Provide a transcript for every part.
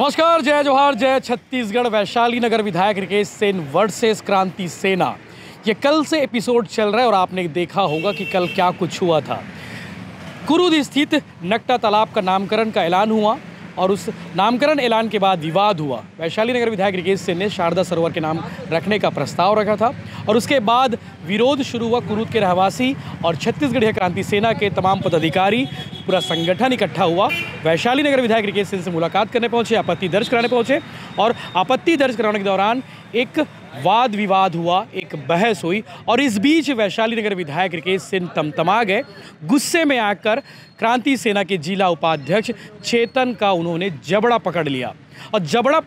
नमस्कार, जय जोहार, जय छत्तीसगढ़। वैशाली नगर विधायक रिकेश सेन वर्सेस क्रांति सेना, ये कल से एपिसोड चल रहा है और आपने देखा होगा कि कल क्या कुछ हुआ था। कुरुद स्थित नकटा तालाब का नामकरण का ऐलान हुआ और उस नामकरण ऐलान के बाद विवाद हुआ। वैशाली नगर विधायक रिकेश सेन ने शारदा सरोवर के नाम रखने का प्रस्ताव रखा था और उसके बाद विरोध शुरू हुआ। कुरूद के रहवासी और छत्तीसगढ़ क्रांति सेना के तमाम पदाधिकारी, पूरा संगठन इकट्ठा हुआ। वैशाली नगर विधायक रिकेश सेन से मुलाकात करने पहुंचे, आपत्ति दर्ज कराने पहुंचे और आपत्ति दर्ज कराने के दौरान एक वाद विवाद हुआ, एक बहस हुई और इस बीच वैशाली नगर विधायक रिकेश सेन तमतमा गए। गुस्से में आकर क्रांति सेना के जिला उपाध्यक्ष चेतन का उन्होंने जबड़ा पकड़ लिया और जबड़ा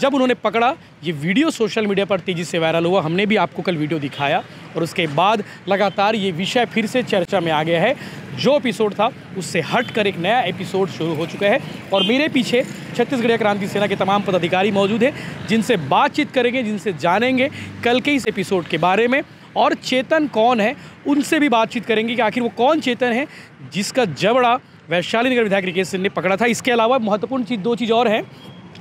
जब उन्होंने पकड़ा, ये वीडियो सोशल मीडिया पर तेज़ी से वायरल हुआ। हमने भी आपको कल वीडियो दिखाया और उसके बाद लगातार ये विषय फिर से चर्चा में आ गया है। जो एपिसोड था उससे हटकर एक नया एपिसोड शुरू हो चुका है और मेरे पीछे छत्तीसगढ़ क्रांति सेना के तमाम पदाधिकारी मौजूद हैं, जिनसे बातचीत करेंगे, जिनसे जानेंगे कल के इस एपिसोड के बारे में और चेतन कौन है उनसे भी बातचीत करेंगे कि आखिर वो कौन चेतन है जिसका जबड़ा वैशाली नगर विधायक रिकेश सेन ने पकड़ा था। इसके अलावा महत्वपूर्ण दो चीज़ और हैं।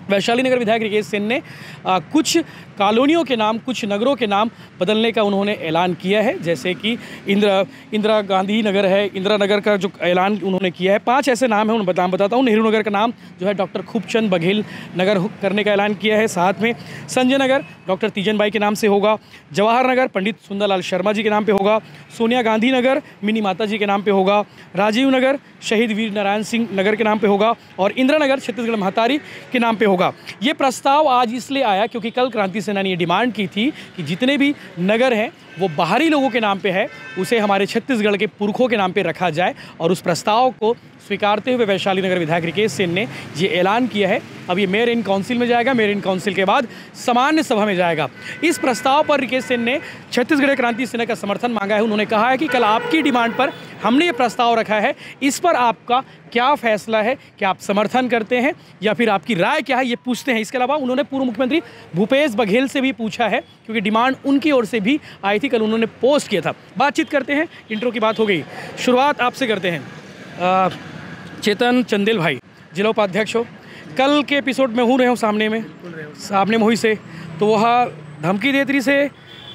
वैशाली नगर विधायक रिकेश सेन ने कुछ कॉलोनियों के नाम, कुछ नगरों के नाम बदलने का उन्होंने ऐलान किया है, जैसे कि इंदिरा गांधी नगर है, इंदिरा नगर का जो ऐलान उन्होंने किया है। 5 ऐसे नाम हैं, उन्होंने नाम बताता हूँ। नेहरू नगर का नाम जो है डॉक्टर खूबचंद बघेल नगर करने का ऐलान किया है। साथ में संजय नगर डॉक्टर तीजन बाई के नाम से होगा। जवाहर नगर पंडित सुंदरलाल शर्मा जी के नाम पर होगा। सोनिया गांधी नगर मिनी माता जी के नाम पर होगा। राजीव नगर शहीद वीर नारायण सिंह नगर के नाम पर होगा और इंदिरा नगर छत्तीसगढ़ महतारी के नाम पर होगा। ये प्रस्ताव आज इसलिए आया क्योंकि कल क्रांति सेना ने ये डिमांड की थी कि जितने भी नगर हैं वो बाहरी लोगों के नाम पे है, उसे हमारे छत्तीसगढ़ के पुरखों के नाम पे रखा जाए और उस प्रस्ताव को स्वीकारते हुए वैशाली नगर विधायक रिकेश सेन ने ये ऐलान किया है। अब ये मेयर इन काउंसिल में जाएगा, मेयर इन काउंसिल के बाद सामान्य सभा में जाएगा। इस प्रस्ताव पर रिकेश सेन ने छत्तीसगढ़ क्रांति सेना का समर्थन मांगा है। उन्होंने कहा है कि कल आपकी डिमांड पर हमने ये प्रस्ताव रखा है, इस पर आपका क्या फैसला है, क्या आप समर्थन करते हैं या फिर आपकी राय क्या है, ये पूछते हैं। इसके अलावा उन्होंने पूर्व मुख्यमंत्री भूपेश बघेल से भी पूछा है क्योंकि डिमांड उनकी ओर से भी आई थी, कल उन्होंने पोस्ट किया था। बातचीत करते हैं, इंट्रो की बात हो गई, शुरुआत आपसे करते हैं। चेतन चंदेल भाई, जिला उपाध्यक्ष हो, कल के एपिसोड में हो रहे हो सामने में हुई से, तो वह धमकी दे रही से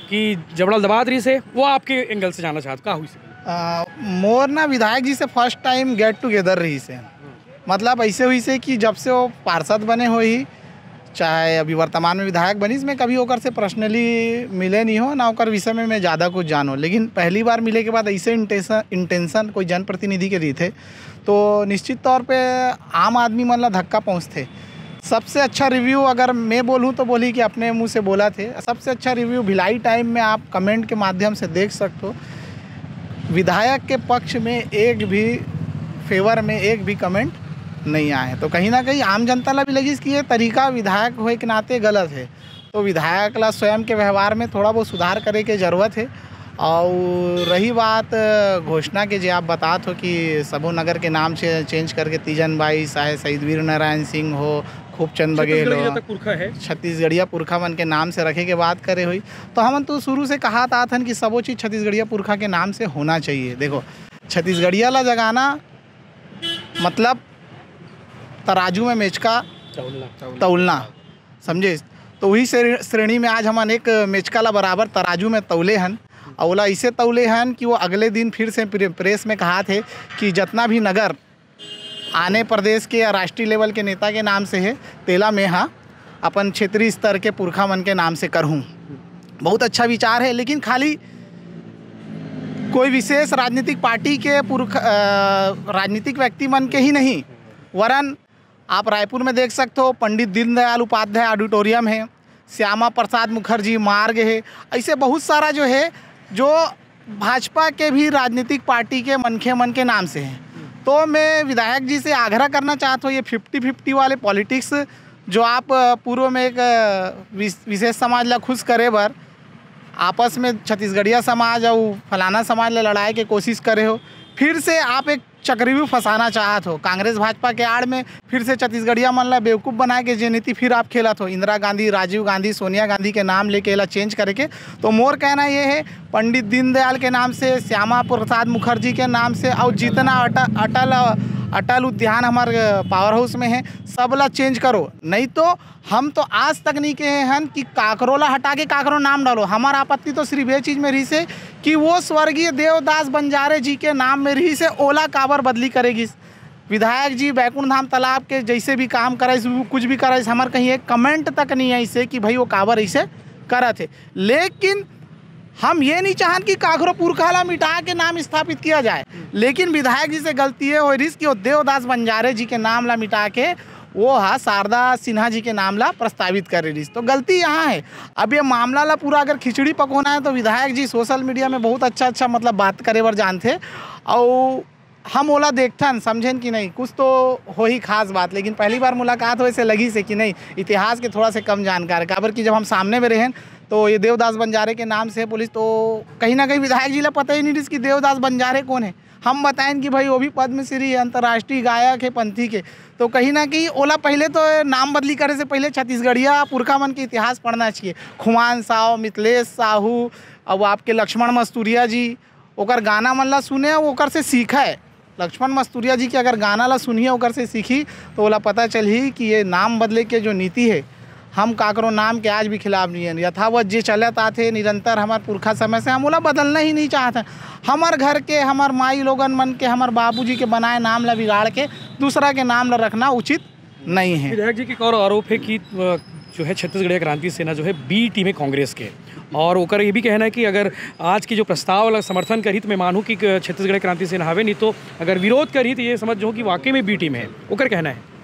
कि जबड़ा दबा रही से, वो आपके एंगल से जाना चाहता हुई से। मोर ना विधायक जी से फर्स्ट टाइम गेट टुगेदर रही से, मतलब ऐसे हुई से कि जब से वो पार्षद बने हुई चाहे अभी वर्तमान में विधायक बनीस, में कभी होकर से पर्सनली मिले नहीं हो, ना होकर विषय में मैं ज़्यादा कुछ जानो, लेकिन पहली बार मिले के बाद ऐसे इंटेंसन कोई जनप्रतिनिधि के लिए थे तो निश्चित तौर पे आम आदमी मतलब धक्का पहुँचते। सबसे अच्छा रिव्यू अगर मैं बोलूँ तो बोली कि अपने मुँह से बोला थे। सबसे अच्छा रिव्यू भिलाई टाइम में आप कमेंट के माध्यम से देख सकते हो। विधायक के पक्ष में एक भी फेवर में एक भी कमेंट नहीं आए, तो कहीं ना कहीं आम जनता ला भी लगी कि ये तरीका विधायक होए के नाते गलत है। तो विधायक ला स्वयं के व्यवहार में थोड़ा बहुत सुधार करे के ज़रूरत है। और रही बात घोषणा के, जो आप बताते हो कि सबो नगर के नाम से चेंज करके तीजन बाई, चाहे शहीद वीर नारायण सिंह हो, खूबचंद बघेल हो, छत्तीसगढ़िया पुरखा मन के नाम से रखे के बात करे हुई, तो हमन तो शुरू से कहा था कि सबो चीज़ छत्तीसगढ़िया पुरखा के नाम से होना चाहिए। देखो छत्तीसगढ़िया ला जगाना मतलब तराजू में मेचका तौलना, समझे, तो वही श्रेणी में आज हमन एक मेचका ला बराबर तराजू में तौले हन। औला इसे तौले हन कि वो अगले दिन फिर से प्रेस में कहा थे कि जितना भी नगर आने प्रदेश के या राष्ट्रीय लेवल के नेता के नाम से है, तेला में हाँ अपन क्षेत्रीय स्तर के पुरखा मन के नाम से करहूँ। बहुत अच्छा विचार है, लेकिन खाली कोई विशेष राजनीतिक पार्टी के राजनीतिक व्यक्ति मन के ही नहीं, वरन आप रायपुर में देख सकते हो पंडित दीनदयाल उपाध्याय ऑडिटोरियम है, श्यामा प्रसाद मुखर्जी मार्ग है, ऐसे बहुत सारा जो है जो भाजपा के भी राजनीतिक पार्टी के मनखे नाम से हैं। तो मैं विधायक जी से आग्रह करना चाहता हूँ, ये 50-50 वाले पॉलिटिक्स जो आप पूर्व में एक विशेष समाज ला खुश करे बर आपस में छत्तीसगढ़िया समाज और फलाना समाज ला लड़ाए के कोशिश करे हो, फिर से आप एक चक्रव्यूह फंसाना चाहत हो कांग्रेस भाजपा के आड़ में, फिर से छत्तीसगढ़िया मन ला बेवकूफ़ बना के जे नीति फिर आप खेलत हो, इंदिरा गांधी, राजीव गांधी, सोनिया गांधी के नाम लेके ला चेंज करके। तो मोर कहना ये है पंडित दीनदयाल के नाम से, श्यामा प्रसाद मुखर्जी के नाम से और जितना अटल अटल उद्यान हमारे पावर हाउस में है, सबला चेंज करो। नहीं तो हम तो आज तक नहीं कहे हैं कि काकरोला हटा के काकरो नाम डालो। हमारा आपत्ति तो सिर्फ ये चीज़ में रही से कि वो स्वर्गीय देवदास बंजारे जी के नाम में रही से ओला काबर बदली करेगी। विधायक जी बैकुंठ धाम तालाब के जैसे भी काम कराइस, कुछ भी कराइस, हमारे कहीं एक कमेंट तक नहीं है इसे कि भाई वो काबर ऐसे करा थे। लेकिन हम ये नहीं चाहन कि काकरो पुरखाला मिटा के नाम स्थापित किया जाए, लेकिन विधायक जी से गलती है हो रिस्क वो देवदास बंजारे जी के नाम ला मिटा के वो हा शारदा सिन्हा जी के नाम ला प्रस्तावित करे रिस्क, तो गलती यहाँ है। अब ये मामला ला पूरा अगर खिचड़ी पकोना है तो विधायक जी सोशल मीडिया में बहुत अच्छा अच्छा मतलब बात करे वर जानते और हम ओला देखथन समझें कि नहीं कुछ तो हो ही खास बात। लेकिन पहली बार मुलाकात हो ऐसे लगी से कि नहीं इतिहास के थोड़ा से कम जानकार काबर कि जब हम सामने में रहें तो ये देवदास बंजारे के नाम से पुलिस तो कहीं ना कहीं विधायक जिला पता ही नहीं जिसकी देवदास बंजारे कौन है। हम बताएं कि भाई वो भी पद्मश्री अंतर्राष्ट्रीय गायक है पंथी के, तो कहीं ना कहीं ओला पहले तो नाम बदली करे से पहले छत्तीसगढ़िया पुरखा मन के इतिहास पढ़ना चाहिए। खुमान साहू, मितेश साहू और आपके लक्ष्मण मस्तूरिया जी ओकर गाना मन ला सुने ओकर से सीखा है। लक्ष्मण मस्तूरिया जी के अगर गाना ला सुनिए ओकर से सीखी तो ओला पता चली कि ये नाम बदले के जो नीति है हम काकरो नाम के आज भी खिलाफ नहीं है। यथावत जे चलत आते निरंतर हमारे पुरखा समय से हम ओला बदलना ही नहीं चाहते। हमार घर के हमार माई लोगन मन के हमार बाबूजी के बनाए नाम ला बिगाड़ के दूसरा के नाम ला रखना उचित नहीं है। विधायक जी के एक और आरोप है कि जो है छत्तीसगढ़ क्रांति सेना जो है बी टीम है कांग्रेस के, और ओकर ये भी कहना है कि अगर आज की जो प्रस्ताव समर्थन करी तो मैं मानूँ कि छत्तीसगढ़ क्रांति सेना हवे, नहीं तो अगर विरोध करी तो ये समझ जो कि वाकई में बी टीम है। ओकर कहना है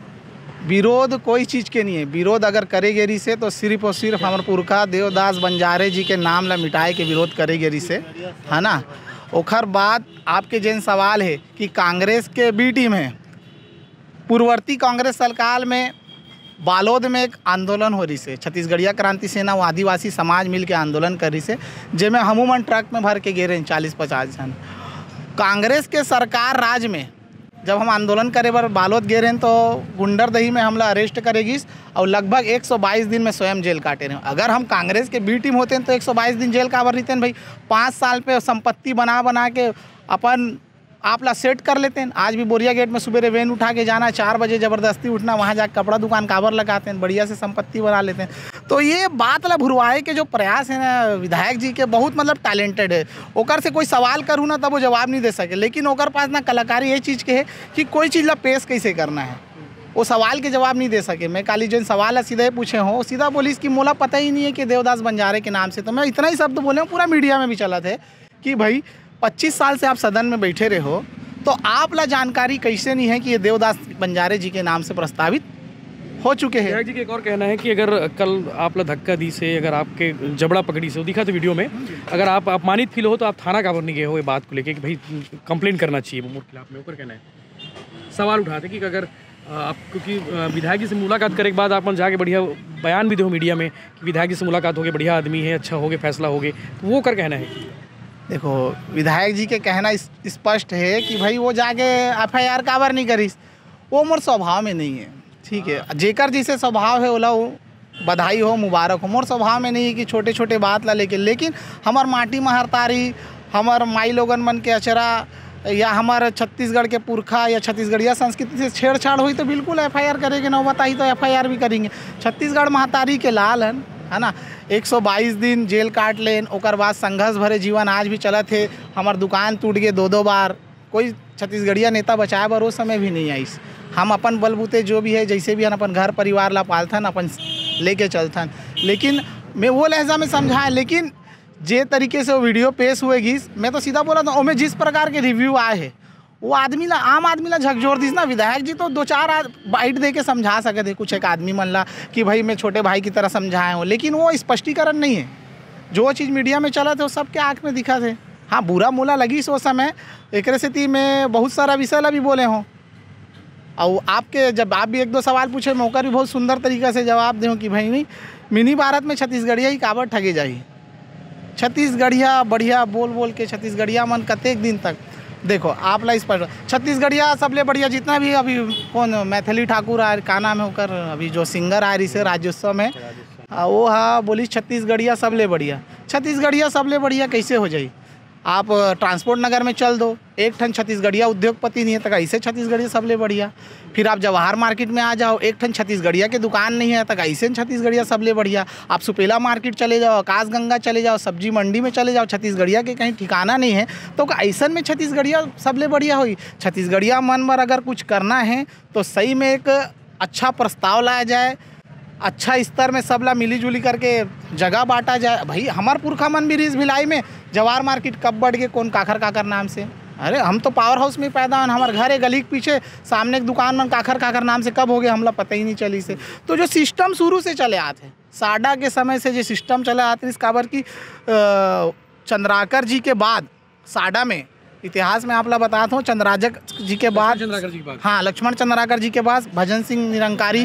विरोध कोई चीज़ के नहीं है। विरोध अगर करेगे री से तो सिर्फ और सिर्फ हमारे पुरखा देवदास बंजारे जी के नाम ला मिटाए के विरोध करेगे री से, है ना। ओखर बाद आपके जैन सवाल है कि कांग्रेस के बी टीम है। पूर्ववर्ती कांग्रेस सरकार में बालोद में एक आंदोलन हो रही से छत्तीसगढ़िया क्रांति सेना व आदिवासी समाज मिल के आंदोलन कर रही से, जेमें हमूमन ट्रक में भर के गे रहे 40-50 जन। कांग्रेस के सरकार राज में जब हम आंदोलन करे बार बालोद गे रहे तो गुंडरदही में हमला अरेस्ट करेगी और लगभग 122 दिन में स्वयं जेल काटे रहे। अगर हम कांग्रेस के बी टीम होते हैं तो 122 दिन जेल काबर रहते हैं भाई। 5 साल पे संपत्ति बना बना के अपन आप ला सेट कर लेते हैं। आज भी बोरिया गेट में सुबह वैन उठा के जाना, 4 बजे ज़बरदस्ती उठना, वहाँ जाकर कपड़ा दुकान काबर लगाते हैं, बढ़िया से संपत्ति बना लेते हैं। तो ये बात ला भुरवाए के जो प्रयास है ना विधायक जी के बहुत मतलब टैलेंटेड है। ओकर से कोई सवाल करूँ ना तब वो जवाब नहीं दे सके, लेकिन ओकर पास ना कलाकारी ये चीज़ के है कि कोई चीज़ ला पेश कैसे करना है वो सवाल के जवाब नहीं दे सके। मैं काली जो सवाल है सीधा पूछे हों सीधा बोली कि मोला पता ही नहीं है कि देवदास बंजारे के नाम से, तो मैं इतना ही शब्द बोले हूँ। पूरा मीडिया में भी चला था कि भाई 25 साल से आप सदन में बैठे रहे हो तो आप ला जानकारी कैसे नहीं है कि ये देवदास बंजारे जी के नाम से प्रस्तावित हो चुके हैं। विधायक जी के एक और कहना है कि अगर कल आप ला धक्का दी से अगर आपके जबड़ा पकड़ी से दिखा तो वीडियो में अगर आप अपमानित फील हो तो आप थाना काबर नहीं गए हो, ये बात को लेके कि भाई कंप्लेन करना चाहिए वो खिलाफ में। ऊपर कहना है सवाल उठाते कि अगर आप क्योंकि विधायक जी से मुलाकात करे के बाद आप जाके बढ़िया बयान भी दो मीडिया में कि विधायक जी से मुलाकात हो गई, बढ़िया आदमी है, अच्छा हो गया, फैसला हो गया, तो वो कर कहना है। देखो विधायक जी के कहना स्पष्ट है कि भाई वो जाके FIR काबर नहीं करीस वो मोर स्वभाव में नहीं है, ठीक है। जेकर जिसे स्वभाव है ओला वो बधाई हो, मुबारक हो। मोर स्वभाव में नहीं है कि छोटे छोटे बात ला लेके, लेकिन हमार माटी महरतारी हमार माई लोगन मन के अचरा या हमारे छत्तीसगढ़ के पुरखा या छत्तीसगढ़िया संस्कृति से छेड़छाड़ हुई तो बिल्कुल FIR करेंगे ना, बताई तो FIR भी करेंगे। छत्तीसगढ़ महतारी के लाल हैं, है ना। 122 दिन जेल काट लेन ओकर बाद संघर्ष भरे जीवन आज भी चलत है। हमार दुकान टूट गए 2-2 बार, कोई छत्तीसगढ़िया नेता बचाए बार वो समय भी नहीं आइस। हम अपन बलबूते जो भी है जैसे भी है अपन घर परिवार ला पालथन अपन लेके चलथन, लेकिन मैं वो लहजा में समझाएं। लेकिन जे तरीके से वो वीडियो पेश हुएगी मैं तो सीधा बोला था उसमें जिस प्रकार के रिव्यू आए है वो आदमी ला आम आदमी ला झकझोर दीस ना। विधायक जी तो 2-4 बाइट दे के समझा सके थे कुछ एक आदमी मन ला कि भाई मैं छोटे भाई की तरह समझाए हूँ, लेकिन वो स्पष्टीकरण नहीं है। जो चीज़ मीडिया में चला थे वो सबके आँख में दिखा थे। हाँ बुरा मोला लगी सो समय एक स्थिति में बहुत सारा विषय ला भी बोले हों और आपके जब आप भी 1-2 सवाल पूछे मौका भी बहुत सुंदर तरीक़ा से जवाब दें कि भाई नहीं मिनी भारत में छत्तीसगढ़िया ही काबर ठगे जाही। छत्तीसगढ़िया बढ़िया बोल बोल के छत्तीसगढ़िया मन कतेक दिन तक देखो आप ला इस पर छत्तीसगढ़िया सबले बढ़िया जितना भी अभी कौन मैथिली ठाकुर आ का नाम है होकर अभी जो सिंगर आ रही से राज्योत्सव में वो हाँ बोली छत्तीसगढ़िया सबले बढ़िया कैसे हो जाए। आप ट्रांसपोर्ट नगर में चल दो, एक ठन छत्तीसगढ़िया उद्योगपति नहीं है तक ऐसे छत्तीसगढ़िया सबले बढ़िया। फिर आप जवाहर मार्केट में आ जाओ, एक ठन छत्तीसगढ़िया के दुकान नहीं है तक ऐसे छत्तीसगढ़िया सबले बढ़िया। आप सुपेला मार्केट चले जाओ, आकाशगंगा चले जाओ, सब्जी मंडी में चले जाओ, छत्तीसगढ़िया के कहीं ठिकाना नहीं है। तो ऐसा में छत्तीसगढ़िया सबले बढ़िया हुई। छत्तीसगढ़िया मन पर अगर कुछ करना है तो सही में एक अच्छा प्रस्ताव लाया जाए, अच्छा स्तर में सब ला मिली जुली करके जगह बांटा जाए। भाई हमार पुरखा मन भी रिस भिलाई में जवाहर मार्केट कब बढ़ गए कौन काखर काखर नाम से। अरे हम तो पावर हाउस में पैदा होना, हमारे घर है गली के पीछे सामने एक दुकान मन काखर काखर नाम से कब हो गए हमला पता ही नहीं चली से। तो जो सिस्टम शुरू से चले आते साडा के समय से जो सिस्टम चले आते इस काबर की चंद्राकर जी के बाद साडा में इतिहास में आप लोग बताता हूँ चंद्राजक जी के बाद हाँ लक्ष्मण चंद्राकर जी के पास भजन सिंह निरंकारी,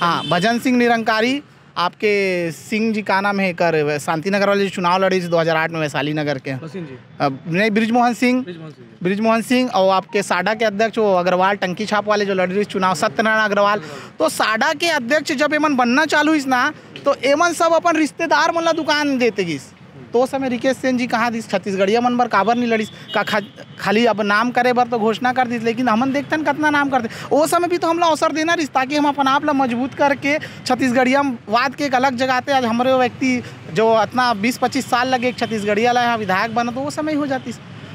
हाँ भजन सिंह निरंकारी आपके सिंह जी का नाम है कर शांतिनगर वाले चुनाव लड़े थे 2008 में वैशाली नगर के नहीं ब्रिजमोहन सिंह और आपके साडा के अध्यक्ष वो अग्रवाल टंकी छाप वाले जो लड़ रही चुनाव सत्यनारायण अग्रवाल। तो साडा के अध्यक्ष जब एमन बनना चालू हुई ना तो एमन सब अपन रिश्तेदार मन ला दुकान देते गिस। तो समय रिकेश सेन जी कहाँ दिस छत्तीसगढ़िया मन बर काबर नहीं लड़ीस का खाली अब नाम करे बर तो घोषणा कर दीस लेकिन हमन देखते हैं कितना नाम करते वो समय भी तो हमला अवसर देना रिस ताकि हम अपन आप ला मजबूत करके छत्तीसगढ़िया वाद के एक अलग जगह आते। आज हमारे व्यक्ति जो इतना 20-25 साल लगे एक छत्तीसगढ़िया ला विधायक बना तो वो समय हो जाती।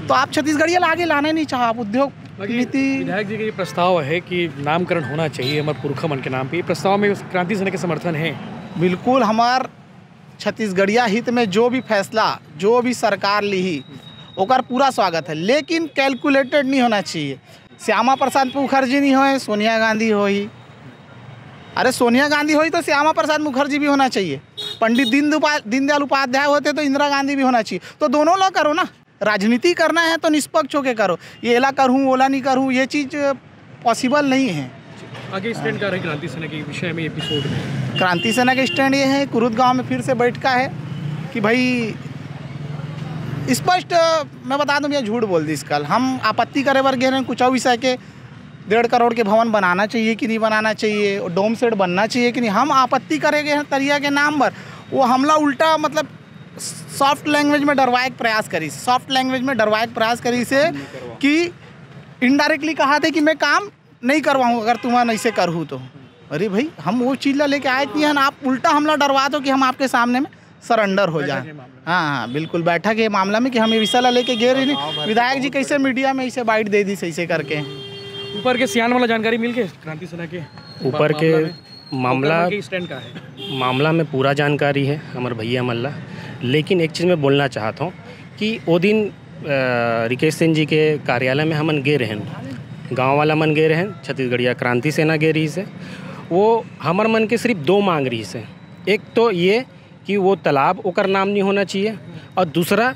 तो आप छत्तीसगढ़िया आगे लाने नहीं चाहा आप उद्योग नीति। विधायक जी का ये प्रस्ताव है कि नामकरण होना चाहिए हमारे पुरखा मन के नाम पर, प्रस्ताव में क्रांति सेना के समर्थन है। बिल्कुल हमार छत्तीसगढ़िया हित में जो भी फैसला जो भी सरकार ली ओकर पूरा स्वागत है लेकिन कैलकुलेटेड नहीं होना चाहिए। श्यामा प्रसाद मुखर्जी नहीं होए सोनिया गांधी होई, अरे सोनिया गांधी होई तो श्यामा प्रसाद मुखर्जी भी होना चाहिए, पंडित दीनदयाल उपाध्याय होते तो इंदिरा गांधी भी होना चाहिए। तो दोनों लोग करो ना, राजनीति करना है तो निष्पक्ष होकर करो, ये एला करूँ ओला नहीं करूँ ये चीज़ पॉसिबल नहीं है। आगे स्टैंड क्या है क्रांति सेना के विषय में एपिसोड में? क्रांति सेना के स्टैंड ये है कुरुद गांव में फिर से बैठका है कि भाई स्पष्ट मैं बता दूँ या झूठ बोल दी कल हम आपत्ति करे वर्ग हैं कुछ विषय के 1.5 करोड़ के भवन बनाना चाहिए कि नहीं बनाना चाहिए, डोम सेट बनना चाहिए कि नहीं, हम आपत्ति करेंगे हैं तरिया के नाम पर। वो हमला उल्टा मतलब सॉफ्ट लैंग्वेज में डरवाए प्रयास करी, सॉफ्ट लैंग्वेज में डरवाए प्रयास करी से कि इनडायरेक्टली कहा थे कि मैं काम नहीं करवाऊँ अगर तुम्हारा ऐसे करूँ तो। अरे भाई हम वो चीज़ लेके आए थी आप उल्टा हमला डरवा दो कि हम आपके सामने में सरेंडर हो जाए। हाँ बिल्कुल बैठक के मामला में कि हम ये विषय लेके गए नहीं। विधायक जी कैसे मीडिया में इसे बाइट दे दी ऐसे करके ऊपर के सियान वाला जानकारी मिल के क्रांति सेना के ऊपर के मामला में पूरा जानकारी है हमारे भैया मल्ला। लेकिन एक चीज़ मैं बोलना चाहता हूँ कि वो दिन रिकेश सिंह जी के कार्यालय में हमन गए रहें, गाँव वाला मन गे रहे छत्तीसगढ़िया क्रांति सेना गे रही से, वो हमर मन के सिर्फ दो मांग रही से, एक तो ये कि वो तालाब ओकर नाम नहीं होना चाहिए और दूसरा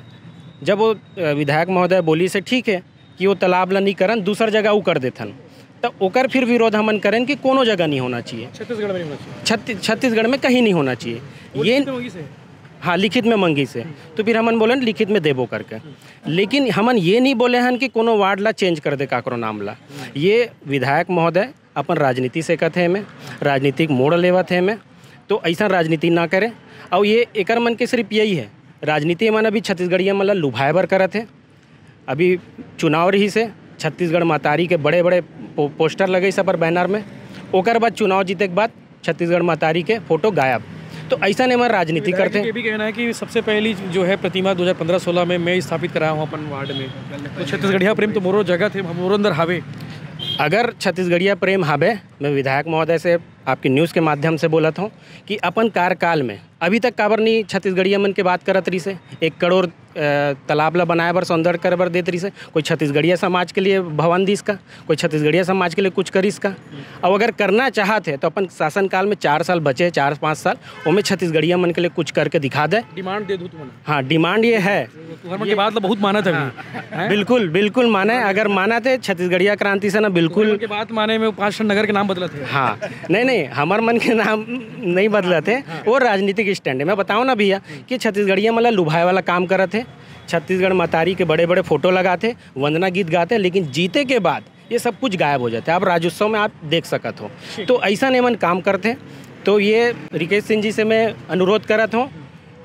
जब वो विधायक महोदय बोली से ठीक है कि वो तालाब ला नहीं करन दूसर जगह वो कर देथन तो ओकर फिर विरोध हमन करें कि कोनो जगह नहीं होना चाहिए छत्तीसगढ़ में कहीं नहीं होना चाहिए ये। हाँ लिखित में मंगी से तो फिर हमन बोले लिखित में देबो करके। लेकिन हमन ये नहीं बोले हन कि कोनो वार्ड ला चेंज कर दे काकरो नाम ला। ये विधायक महोदय अपन राजनीति से कथे में राजनीतिक मोड़ लेवत है में तो ऐसा राजनीति ना करे। और ये एकर मन के सिर्फ यही है राजनीति मन अभी छत्तीसगढ़िया मन लुभाए बर करत है। अभी चुनाव रही से छत्तीसगढ़ मातारी के बड़े बड़े पोस्टर लगे सब पर बैनर में, ओकर बाद चुनाव जीते के बाद छत्तीसगढ़ मातारी के फोटो गायब। तो ऐसा नहीं हमारे राजनीति करते हैं। ये भी कहना है कि सबसे पहली जो है प्रतिमा 2015-16 में मैं स्थापित कराया हूँ अपन वार्ड में तो छत्तीसगढ़िया प्रेम तो मोरो जगह थे मोरो अंदर हावे। अगर छत्तीसगढ़िया प्रेम हावे मैं विधायक महोदय से आपकी न्यूज़ के माध्यम से बोला था कि अपन कार्यकाल में अभी तक काबर नहीं छत्तीसगढ़िया मन के बात करत रही से 1 करोड़ तालाब ला बनाए बर सौंदर्य कर बर देत रही से, कोई छत्तीसगढ़िया समाज के लिए भवन दिस का, कोई छत्तीसगढ़िया समाज के लिए कुछ करिस का। और अगर करना चाहते तो अपन शासनकाल में 4 साल बचे 4-5 साल उसमें छत्तीसगढ़िया मन के लिए कुछ करके दिखा दे, डिमांड दे दूँ। हाँ डिमांड ये है के बाद बहुत माना था, बिल्कुल बिल्कुल माने अगर माना थे छत्तीसगढ़िया क्रांति से ना बिल्कुल के बाद माने में 5 नगर के नाम बदला थे। हाँ नहीं हमार मन के नाम नहीं बदला थे वो राजनीतिक स्टैंड है। मैं बताऊँ ना भैया कि छत्तीसगढ़िया मतलब लुभाए वाला काम करा थे, छत्तीसगढ़ मातारी के बड़े बड़े फोटो लगाते वंदना गीत गाते लेकिन जीते के बाद ये सब कुछ गायब हो जाता है। आप राज्योत्सव में आप देख सकत हो तो ऐसा नहीं मन काम करते। तो ये रिकेश सिंह जी से मैं अनुरोध करत हूँ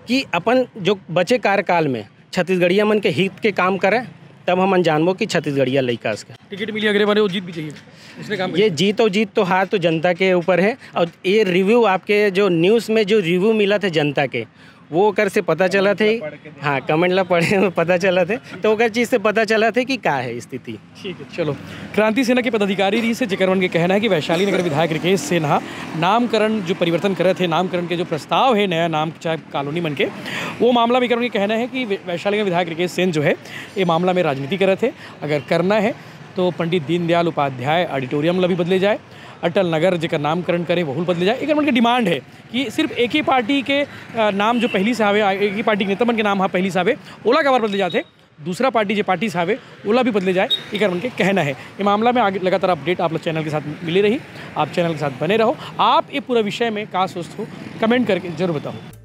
कि अपन जो बचे कार्यकाल में छत्तीसगढ़िया मन के हित के काम करें, तब हम अनजानबो कि छत्तीसगढ़िया लड़का उसका टिकट मिली अगले बार वो जीत भी चाहिए। उसने काम ये जीत तो हार तो जनता के ऊपर है। और ये रिव्यू आपके जो न्यूज़ में जो रिव्यू मिला था जनता के, वो कर से पता चला थे। हाँ, कमेंट ला पढ़े में पता चला थे, तो अगर चीज़ से पता चला थे कि क्या है स्थिति। ठीक है, चलो। क्रांति सेना के पदाधिकारी जी से जिकरवन के कहना है कि वैशाली नगर विधायक रिकेश सिन्हा नामकरण जो परिवर्तन कर रहे थे, नामकरण के जो प्रस्ताव है नया नाम चाहे कॉलोनी बन के, वो मामला भी करने का कहना है कि वैशाली नगर विधायक रिकेश सेन जो है ये मामला में राजनीति कर रहे थे। अगर करना है तो पंडित दीनदयाल उपाध्याय ऑडिटोरियम ला भी बदले जाए, अटल नगर जिसका नामकरण करे वह बदले जाए। एक मन की डिमांड है कि सिर्फ एक ही पार्टी के नाम जो पहली से आवे, एक ही पार्टी के नेता मन के नाम हाँ पहली से आवे ओला का बार बदले जाते, दूसरा पार्टी जो पार्टी से आवे ओला भी बदले जाए, एक मन के कहना है। ये मामला में आगे लगातार अपडेट आप लोग चैनल के साथ मिले रही, आप चैनल के साथ बने रहो। आप ये पूरा विषय में का सोचते हो कमेंट करके जरूर बताओ।